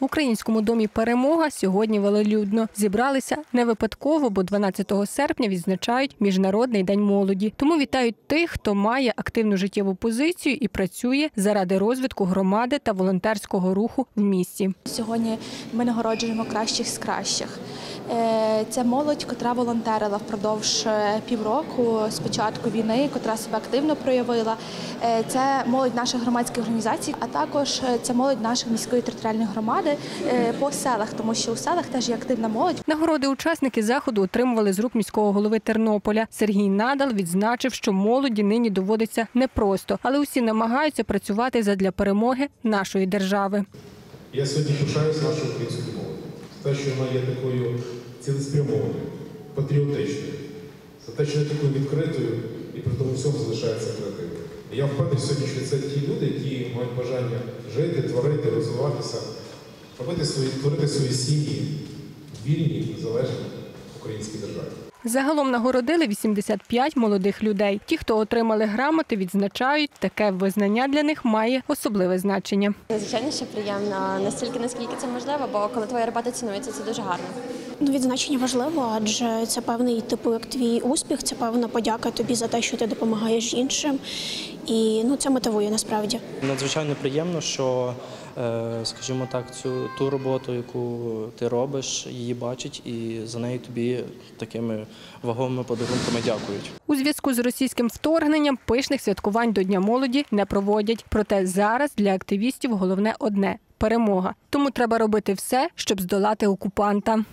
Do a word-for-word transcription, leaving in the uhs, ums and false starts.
В Українському домі «Перемога» сьогодні велелюдно. Зібралися не випадково, бо дванадцятого серпня відзначають Міжнародний день молоді. Тому вітають тих, хто має активну життєву позицію і працює заради розвитку громади та волонтерського руху в місті. Сьогодні ми нагороджуємо кращих з кращих. Це молодь, котра волонтерила впродовж півроку з початку війни, котра себе активно проявила. Це молодь наших громадських організацій, а також це молодь наших міської територіальної громади по селах, тому що у селах теж є активна молодь. Нагороди учасники заходу отримували з рук міського голови Тернополя. Сергій Надал відзначив, що молоді нині доводиться непросто, але усі намагаються працювати задля перемоги нашої держави. Я сьогодні пишаюся нашою українською мовою. Те, що вона є такою цілеспрямованою, патріотичною, за те, що є такою відкритою і при тому всьому залишається креативною. Я впевнений сьогодні, що це ті люди, які мають бажання жити, творити, розвиватися, робити свої, творити свої сім'ї в вільній, незалежній українській державі. Загалом нагородили вісімдесят п'ять молодих людей. Ті, хто отримали грамоти, відзначають, таке визнання для них має особливе значення. Звичайно, що приємно, настільки, наскільки це можливо, бо коли твоя робота цінується, це дуже гарно. Ну, відзначення важливо, адже це певний, типу, як твій успіх, це певна подяка тобі за те, що ти допомагаєш іншим. І ну, це мотивує насправді. Надзвичайно приємно, що, скажімо так, цю ту роботу, яку ти робиш, її бачать і за неї тобі такими вагомими подарунками дякують. У зв'язку з російським вторгненням пишних святкувань до Дня молоді не проводять. Проте зараз для активістів головне одне – перемога. Тому треба робити все, щоб здолати окупанта.